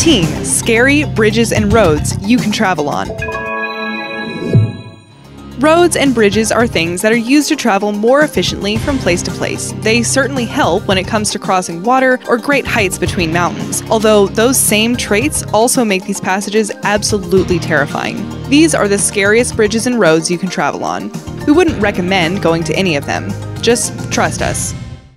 15 Scary Bridges and Roads You Can Travel On. Roads and bridges are things that are used to travel more efficiently from place to place. They certainly help when it comes to crossing water or great heights between mountains, although those same traits also make these passages absolutely terrifying. These are the scariest bridges and roads you can travel on. We wouldn't recommend going to any of them. Just trust us.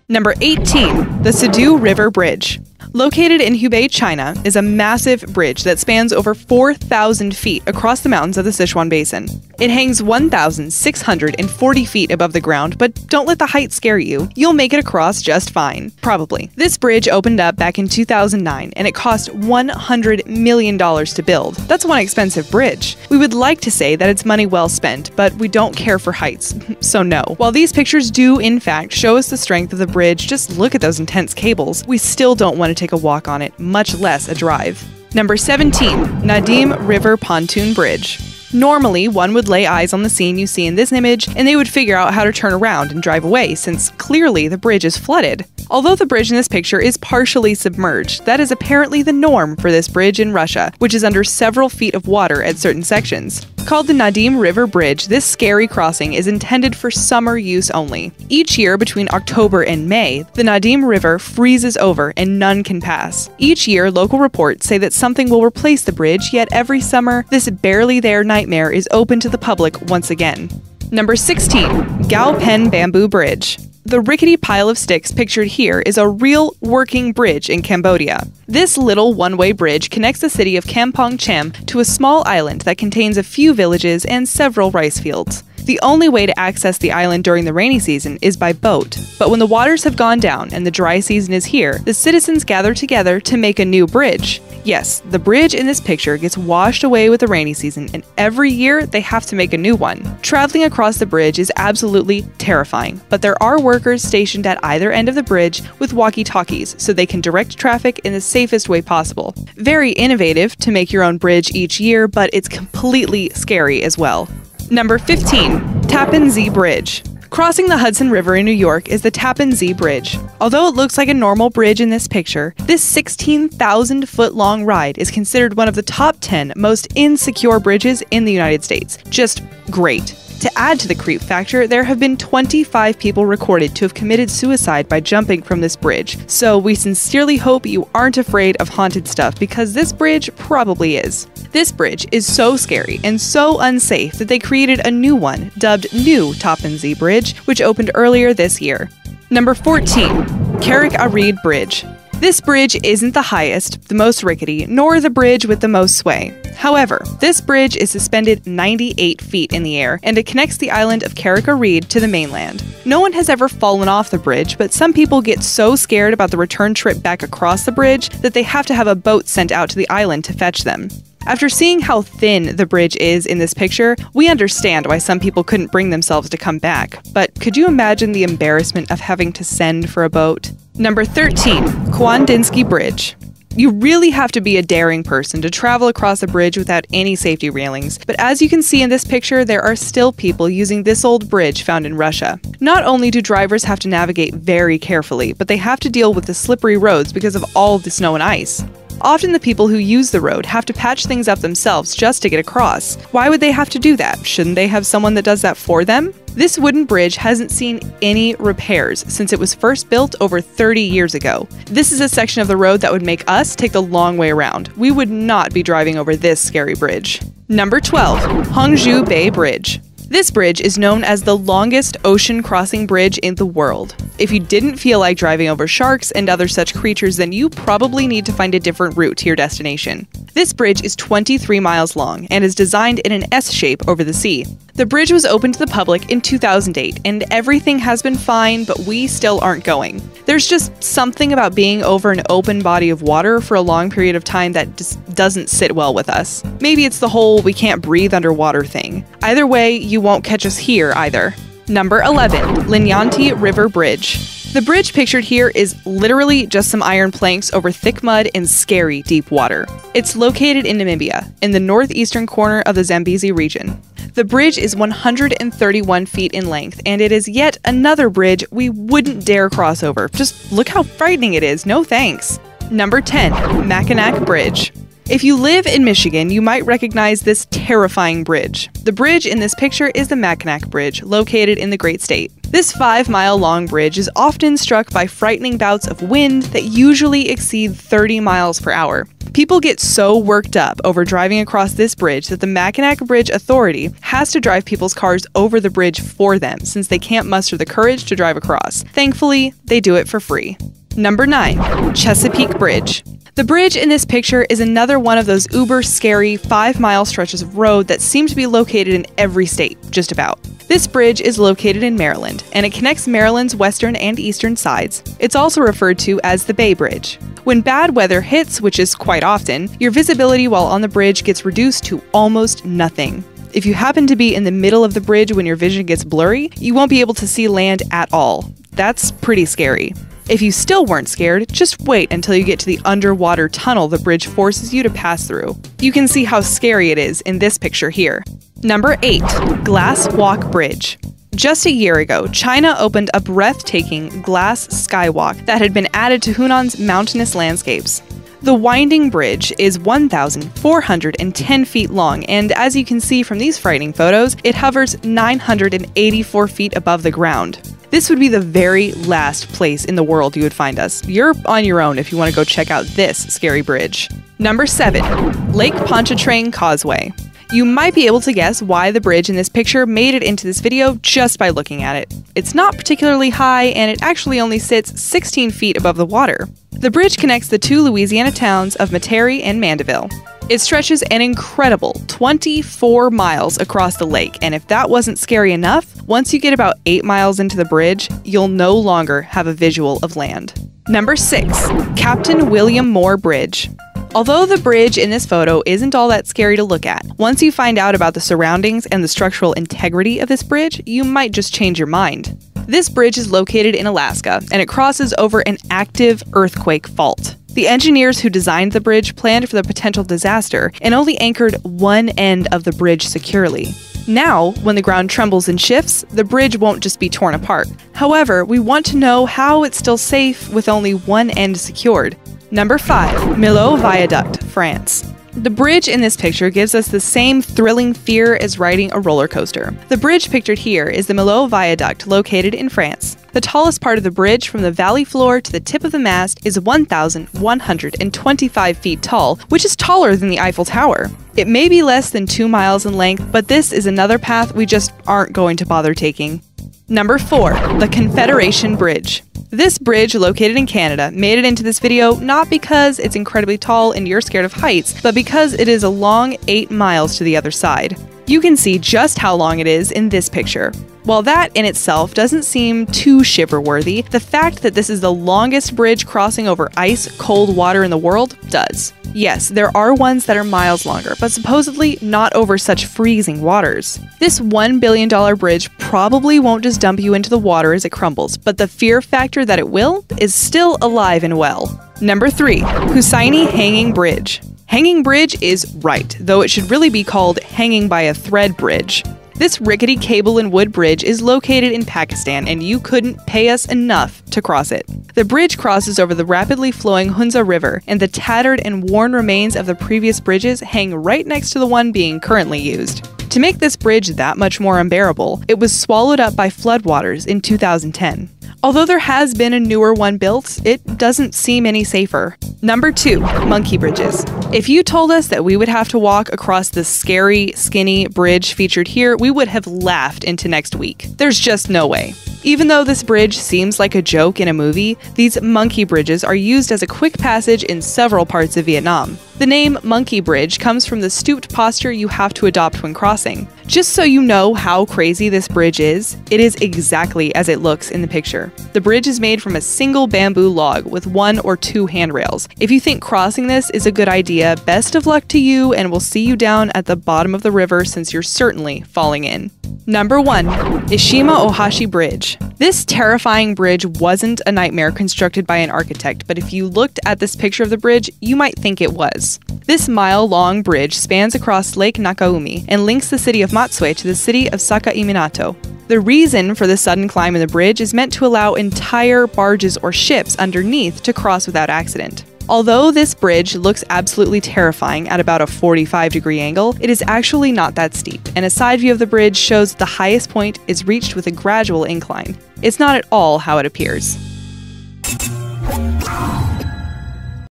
Number 18. The Sado River Bridge. Located in Hubei, China, is a massive bridge that spans over 4,000 feet across the mountains of the Sichuan Basin. It hangs 1,640 feet above the ground, but don't let the height scare you. You'll make it across just fine. Probably. This bridge opened up back in 2009, and it cost $100 million to build. That's one expensive bridge. We would like to say that it's money well spent, but we don't care for heights, so no. While these pictures do, in fact, show us the strength of the bridge, just look at those intense cables, we still don't want to take a walk on it, much less a drive. Number 17. Nadim River Pontoon Bridge. Normally, one would lay eyes on the scene you see in this image, and they would figure out how to turn around and drive away, since clearly the bridge is flooded. Although the bridge in this picture is partially submerged, that is apparently the norm for this bridge in Russia, which is under several feet of water at certain sections. Called the Nadim River Bridge, this scary crossing is intended for summer use only. Each year between October and May, the Nadim River freezes over and none can pass. Each year, local reports say that something will replace the bridge, yet every summer, this barely there nightmare is open to the public once again. Number 16. Galpen Bamboo Bridge. The rickety pile of sticks pictured here is a real working bridge in Cambodia. This little one-way bridge connects the city of Kampong Cham to a small island that contains a few villages and several rice fields. The only way to access the island during the rainy season is by boat, but when the waters have gone down and the dry season is here, the citizens gather together to make a new bridge. Yes, the bridge in this picture gets washed away with the rainy season, and every year they have to make a new one. Traveling across the bridge is absolutely terrifying, but there are workers stationed at either end of the bridge with walkie-talkies so they can direct traffic in the safest way possible. Very innovative to make your own bridge each year, but it's completely scary as well. Number 15. Tappan Zee Bridge. Crossing the Hudson River in New York is the Tappan Zee Bridge. Although it looks like a normal bridge in this picture, this 16,000-foot-long ride is considered one of the top 10 most insecure bridges in the United States. Just great. To add to the creep factor, there have been 25 people recorded to have committed suicide by jumping from this bridge, so we sincerely hope you aren't afraid of haunted stuff, because this bridge probably is. This bridge is so scary and so unsafe that they created a new one, dubbed New Tappan Zee Bridge, which opened earlier this year. Number 14. Carrick-a-Rede Bridge. This bridge isn't the highest, the most rickety, nor the bridge with the most sway. However, this bridge is suspended 98 feet in the air, and it connects the island of Carrick-a-Rede to the mainland. No one has ever fallen off the bridge, but some people get so scared about the return trip back across the bridge that they have to have a boat sent out to the island to fetch them. After seeing how thin the bridge is in this picture, we understand why some people couldn't bring themselves to come back, but could you imagine the embarrassment of having to send for a boat? Number 13. Kwandinsky Bridge. You really have to be a daring person to travel across a bridge without any safety railings, but as you can see in this picture, there are still people using this old bridge found in Russia. Not only do drivers have to navigate very carefully, but they have to deal with the slippery roads because of all the snow and ice. Often the people who use the road have to patch things up themselves just to get across. Why would they have to do that? Shouldn't they have someone that does that for them? This wooden bridge hasn't seen any repairs since it was first built over 30 years ago. This is a section of the road that would make us take the long way around. We would not be driving over this scary bridge. Number 12. Hangzhou Bay Bridge. This bridge is known as the longest ocean crossing bridge in the world. If you didn't feel like driving over sharks and other such creatures, then you probably need to find a different route to your destination. This bridge is 23 miles long and is designed in an S shape over the sea. The bridge was open to the public in 2008, and everything has been fine, but we still aren't going. There's just something about being over an open body of water for a long period of time that just doesn't sit well with us. Maybe it's the whole we can't breathe underwater thing. Either way, you won't catch us here either. Number 11. Linyanti River Bridge. The bridge pictured here is literally just some iron planks over thick mud and scary deep water. It's located in Namibia, in the northeastern corner of the Zambezi region. The bridge is 131 feet in length, and it is yet another bridge we wouldn't dare cross over. Just look how frightening it is, no thanks. Number 10. Mackinac Bridge. If you live in Michigan, you might recognize this terrifying bridge. The bridge in this picture is the Mackinac Bridge, located in the Great State. This 5-mile-long bridge is often struck by frightening bouts of wind that usually exceed 30 miles per hour. People get so worked up over driving across this bridge that the Mackinac Bridge Authority has to drive people's cars over the bridge for them, since they can't muster the courage to drive across. Thankfully, they do it for free. Number 9. Chesapeake Bridge. The bridge in this picture is another one of those uber-scary 5-mile stretches of road that seem to be located in every state, just about. This bridge is located in Maryland, and it connects Maryland's western and eastern sides. It's also referred to as the Bay Bridge. When bad weather hits, which is quite often, your visibility while on the bridge gets reduced to almost nothing. If you happen to be in the middle of the bridge when your vision gets blurry, you won't be able to see land at all. That's pretty scary. If you still weren't scared, just wait until you get to the underwater tunnel the bridge forces you to pass through. You can see how scary it is in this picture here. Number 8. Glass Walk Bridge. Just a year ago, China opened a breathtaking glass skywalk that had been added to Hunan's mountainous landscapes. The winding bridge is 1,410 feet long, and as you can see from these frightening photos, it hovers 984 feet above the ground. This would be the very last place in the world you would find us. You're on your own if you want to go check out this scary bridge. Number 7. Lake Pontchartrain Causeway. You might be able to guess why the bridge in this picture made it into this video just by looking at it. It's not particularly high, and it actually only sits 16 feet above the water. The bridge connects the two Louisiana towns of Metairie and Mandeville. It stretches an incredible 24 miles across the lake, and if that wasn't scary enough, once you get about 8 miles into the bridge, you'll no longer have a visual of land. Number 6. Captain William Moore Bridge. Although the bridge in this photo isn't all that scary to look at, once you find out about the surroundings and the structural integrity of this bridge, you might just change your mind. This bridge is located in Alaska, and it crosses over an active earthquake fault. The engineers who designed the bridge planned for the potential disaster and only anchored one end of the bridge securely. Now, when the ground trembles and shifts, the bridge won't just be torn apart. However, we want to know how it's still safe with only one end secured. Number 5. Millau Viaduct, France. The bridge in this picture gives us the same thrilling fear as riding a roller coaster. The bridge pictured here is the Millau Viaduct located in France. The tallest part of the bridge from the valley floor to the tip of the mast is 1,125 feet tall, which is taller than the Eiffel Tower. It may be less than 2 miles in length, but this is another path we just aren't going to bother taking. Number 4. The Confederation Bridge. This bridge, located in Canada, made it into this video not because it's incredibly tall and you're scared of heights, but because it is a long 8 miles to the other side. You can see just how long it is in this picture. While that in itself doesn't seem too shiver-worthy, the fact that this is the longest bridge crossing over ice, cold water in the world does. Yes, there are ones that are miles longer, but supposedly not over such freezing waters. This $1 billion bridge probably won't just dump you into the water as it crumbles, but the fear factor that it will is still alive and well. Number 3. Hussaini Hanging Bridge. Hanging Bridge is right, though it should really be called Hanging by a Thread Bridge. This rickety cable and wood bridge is located in Pakistan, and you couldn't pay us enough to cross it. The bridge crosses over the rapidly flowing Hunza River, and the tattered and worn remains of the previous bridges hang right next to the one being currently used. To make this bridge that much more unbearable, it was swallowed up by floodwaters in 2010. Although there has been a newer one built, it doesn't seem any safer. Number 2. Monkey Bridges. If you told us that we would have to walk across the scary, skinny bridge featured here, we would have laughed into next week. There's just no way. Even though this bridge seems like a joke in a movie, these monkey bridges are used as a quick passage in several parts of Vietnam. The name Monkey Bridge comes from the stooped posture you have to adopt when crossing. Just so you know how crazy this bridge is, it is exactly as it looks in the picture. The bridge is made from a single bamboo log with 1 or 2 handrails. If you think crossing this is a good idea, best of luck to you, and we'll see you down at the bottom of the river since you're certainly falling in. Number 1. Eshima Ohashi Bridge. This terrifying bridge wasn't a nightmare constructed by an architect, but if you looked at this picture of the bridge, you might think it was. This mile-long bridge spans across Lake Nakaumi and links the city of Matsue to the city of Sakai Minato. The reason for the sudden climb in the bridge is meant to allow entire barges or ships underneath to cross without accident. Although this bridge looks absolutely terrifying at about a 45-degree angle, it is actually not that steep, and a side view of the bridge shows the highest point is reached with a gradual incline. It's not at all how it appears.